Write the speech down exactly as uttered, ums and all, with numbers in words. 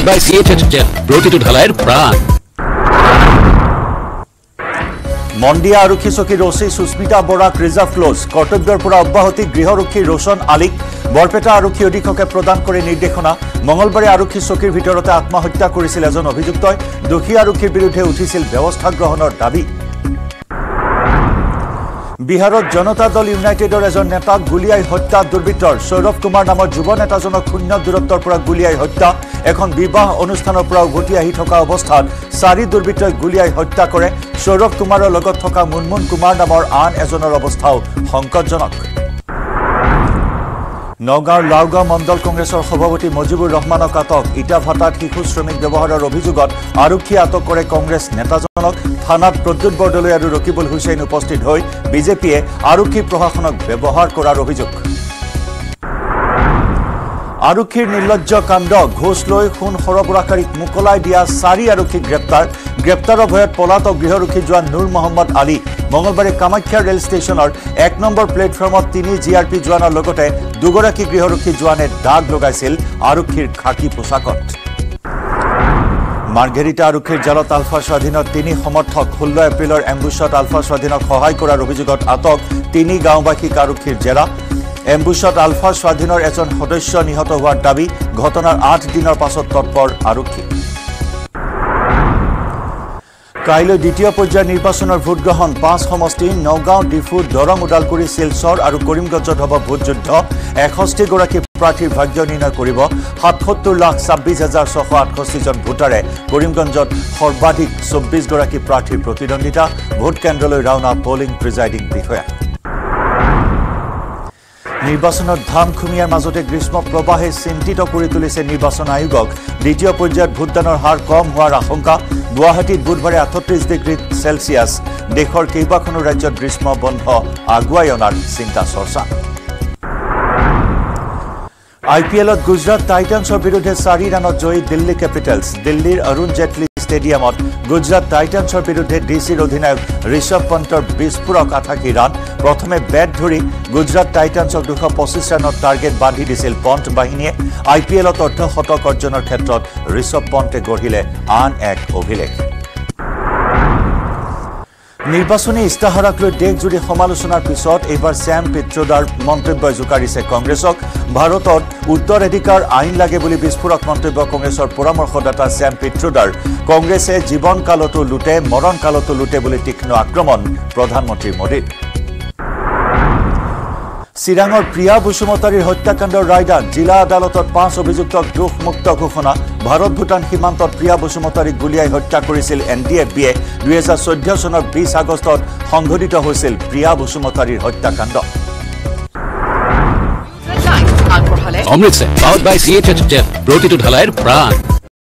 Powered by C H H L, Protitude Halayer Pran. Mondia Rukisoki Rosi, Susmita Borak, Reserve Close, Kotodorpura Bahoti, Grihoruki, Roshan Alik, Barpeta Ruki Odikoke Prodan Kore Nidekona, Mongolbari Aruki Soki Vitorota Atmahutta Kurisilazon of Vijuktoy, Dukia Ruki Birute Utisil, Bevosta Grohonor Dabi. বিহারত জনতা দল ইউনাইটেডৰ এজন নেতা গুলিয়াই হত্যা দুৰ্বৃত্তৰ সৌৰভ কুমাৰ নামৰ যুৱ নেতাজনক শূন্য দূৰত্বৰ পৰা গুলিয়াই হত্যা এখন বিবাহ অনুষ্ঠানৰ পৰা ঘটি আহি থকা অৱস্থাত সাৰি দুৰ্বৃত্তই গুলিয়াই হত্যা কৰে সৌৰভ কুমাৰৰ লগত থকা মুনমুন কুমাৰ নামৰ আন এজনৰ অৱস্থাও সংকটজনক নগাঁও লাউগাঁও মণ্ডল কংগ্ৰেছৰ সভাপতি মজিবুৰ ৰহমানক আটক ইটা ভাটাত শিশু শ্ৰমিক ব্যৱহাৰৰ অভিযোগত আৰক্ষী আটক কৰে কংগ্ৰেছ নেতাজনক থানাত প্ৰদ্যুৎ বৰদলৈ আৰু ৰকিবুল হুছেইন উপস্থিত হৈ বিজেপিয়ে আৰক্ষী প্ৰশাসনক ব্যৱহাৰ কৰাৰ অভিযোগ আৰক্ষীৰ নিৰ্লজ্জ কাণ্ড ঘোষ লৈ খুন সৰবৰাহকাৰীক মুকলাই দিয়া সাৰি আৰক্ষী গ্ৰেপ্তাৰ গ্ৰেপ্তাৰৰ ভয়ত পলাতক গৃহৰক্ষী জোৱান নূৰ মোহাম্মদ আলী মঙ্গলবাৰে কামাখ্যা ৰেল ষ্টেচনৰ এক নম্বৰ প্লেটফৰ্মত তিনি জিআৰপি জোৱানৰ লগতে দুগৰাকী গৃহৰক্ষী জোৱানে দাগ লগাইছিল আৰক্ষীৰ খাকি পোছাকত মাৰ্গেৰিটা আৰক্ষীৰ জালত আলফা স্বাধীনৰ তিনি সমৰ্থক ষোল্ল এপ্ৰিলৰ এম্বুছত আলফা স্বাধীনক সহায় কৰাৰ অভিযোগত আটক তিনি গাঁওবাসীক আৰক্ষীৰ জেৰা এম্বুছত আলফা স্বাধীনৰ এজন সদস্য নিহত হোৱাৰ দাবী ঘটনাৰ আঠ দিনৰ পাছত তৎপৰ আৰক্ষী কাইলৈ দ্বিতীয় পৰ্যায়ৰ নিৰ্বাচনৰ ভোট গ্ৰহণ পাঁচ সমষ্টি নগাঁও ডিফু দৰং উদালগুৰি শিলচৰ আৰু কৰিমগঞ্জত হ'ব ভোট যুদ্ধ এষষ্ঠি গৰাকী প্ৰাৰ্থীৰ ভাগ্য নিৰ্ণয় কৰিব সাতসত্তৰ লাখ ছাব্বিছ হাজাৰ ছশ আঠষষ্ঠি জন ভোটাৰে কৰিমগঞ্জত সৰ্বাধিক চৌব্বিছ গৰাকী প্ৰাৰ্থীৰ প্ৰতিদ্বন্দ্বিতা ভোট কেন্দ্ৰলৈ ৰাওনা পোলিং প্ৰিজাইডিং বিষয়া নিৰ্বাচনৰ ধামখুমিয়াৰ মাজতে গ্ৰীষ্ম প্ৰবাহে চিন্তিত কৰি তুলিছে নিৰ্বাচন আয়োগক দ্বিতীয় পৰ্যায়ত ভোটদানৰ হাৰ কম হোৱাৰ আশংকা গুৱাহাটীত বুধবাৰে আঠত্ৰিশ ডিগ্ৰী চেলসিয়াছ দেশৰ কেইবাখনো ৰাজ্যত গ্ৰীষ্ম বন্ধ আগুৱাই অনাৰ চিন্তা চৰ্চা আইপিএলত গুজৰাট টাইটান্সৰ বিৰুদ্ধে চাৰি ৰানত জয়ী দিল্লী কেপিটেলছ দিল্লীৰ অৰুণ জেটলি ষ্টেডিয়ামত গুজৰাট টাইটান্সৰ বিৰুদ্ধে ডিচিৰ অধিনায়ক ঋষভ পন্তৰ বিস্ফোৰক আঠাশী ৰান প্ৰথমে বেট ধৰি গুজৰাট টাইটান্সক দুশ পঁচিছ ৰানৰ টাৰ্গেট বান্ধি দিছিল পন্ত বাহিনীয়ে আইপিএলত অৰ্ধশতক অৰ্জনৰ ক্ষেত্ৰত ঋষভ পন্তে গঢ়িলে আন এক অভিলেখ নিৰ্বাচনী ইস্তাহাৰক লৈ দেশজুৰি সমালোচনাৰ পিছত এইবাৰ শ্যাম পিট্ৰোডাৰ মন্তব্যই জোকাৰিছে কংগ্ৰেছক ভাৰতত উত্তৰাধিকাৰ আইন লাগে বুলি বিস্ফোৰক মন্তব্য কংগ্ৰেছৰ পৰামৰ্শদাতা শ্যাম পিট্ৰোডাৰ কংগ্ৰেছে জীৱন কালতো লুটে মৰণ কালতো লুটে বুলি তীক্ষ্ণ আক্ৰমণ প্ৰধানমন্ত্ৰী মোদীৰ চিৰাঙৰ প্ৰিয়া বসুমতাৰীৰ হত্যাকাণ্ডৰ ৰায়দান জিলা আদালতত পাঁচ অভিযুক্তক দোষমুক্ত ঘোষণা ভাৰত ভূটান সীমান্তত প্ৰিয়া বসুমতাৰীক গুলিয়াই হত্যা কৰিছিল এন ডি এফ বিয়ে দুহেজাৰ চৈধ্য চনৰ বিশ আগষ্টত সংঘটিত হৈছিল প্ৰিয়া বসুমতাৰীৰ হত্যাকাণ্ড Amritsar powered by C H H L প্ৰতিটো ঢালাইৰ প্ৰাণ